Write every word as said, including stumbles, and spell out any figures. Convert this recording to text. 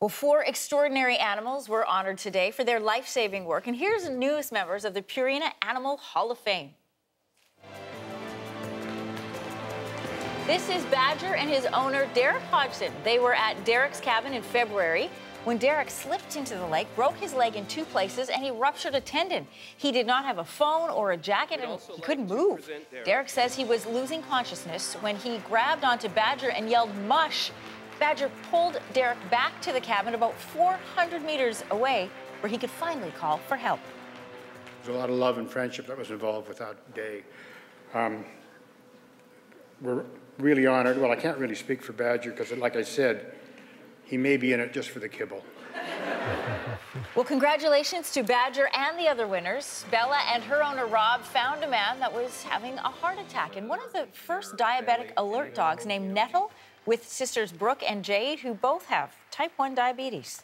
Well, four extraordinary animals were honored today for their life-saving work. And here's the newest members of the Purina Animal Hall of Fame. This is Badger and his owner, Derek Hodgson. They were at Derek's cabin in February when Derek slipped into the lake, broke his leg in two places, and he ruptured a tendon. He did not have a phone or a jacket, and he couldn't move. Derek. Derek says he was losing consciousness when he grabbed onto Badger and yelled, "Mush!" Badger pulled Derek back to the cabin about four hundred meters away, where he could finally call for help. There's a lot of love and friendship that was involved with that day. Um, we're really honored. Well, I can't really speak for Badger because, like I said, he may be in it just for the kibble. Well, congratulations to Badger and the other winners. Bella and her owner, Rob, found a man that was having a heart attack. And one of the first diabetic alert dogs named Nettle, with sisters Brooke and Jade, who both have type one diabetes.